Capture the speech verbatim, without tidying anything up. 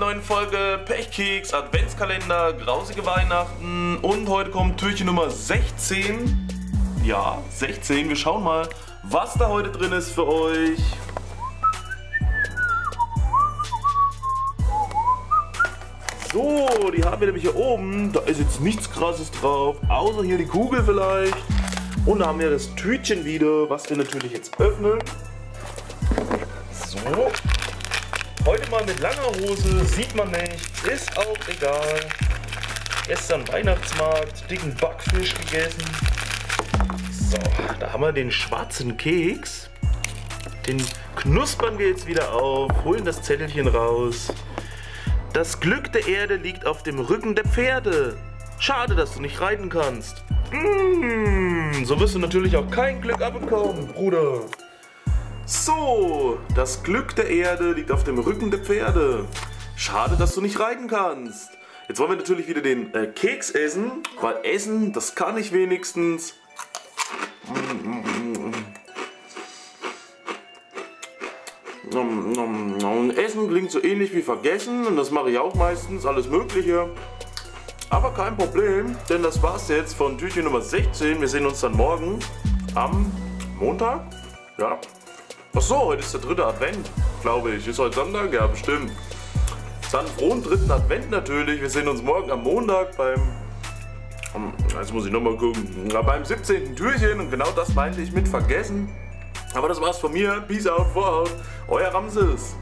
neuen Folge Pechkeks, Adventskalender, Grausige Weihnachten und heute kommt Türchen Nummer sechzehn. Ja, sechzehn. Wir schauen mal, was da heute drin ist für euch. So, die haben wir nämlich hier oben. Da ist jetzt nichts Krasses drauf, außer hier die Kugel vielleicht. Und da haben wir das Tütchen wieder, was wir natürlich jetzt öffnen. So. Heute mal mit langer Hose, sieht man nicht, ist auch egal. Gestern Weihnachtsmarkt, dicken Backfisch gegessen. So, da haben wir den schwarzen Keks. Den knuspern wir jetzt wieder auf, holen das Zettelchen raus. Das Glück der Erde liegt auf dem Rücken der Pferde. Schade, dass du nicht reiten kannst. Mmh, so wirst du natürlich auch kein Glück abbekommen, Bruder. So, das Glück der Erde liegt auf dem Rücken der Pferde. Schade, dass du nicht reiten kannst. Jetzt wollen wir natürlich wieder den äh, Keks essen, weil essen, das kann ich wenigstens. Und essen klingt so ähnlich wie vergessen und das mache ich auch meistens, alles Mögliche. Aber kein Problem, denn das war's jetzt von Türchen Nummer sechzehn. Wir sehen uns dann morgen am Montag. Ja. Achso, heute ist der dritte Advent, glaube ich. Ist heute Sonntag? Ja, bestimmt. Dann frohen dritten Advent natürlich. Wir sehen uns morgen am Montag beim... Jetzt muss ich nochmal gucken. Ja, beim siebzehnten Türchen. Und genau das meinte ich mit vergessen. Aber das war's von mir. Peace out, Vorhaut. Euer Ramses.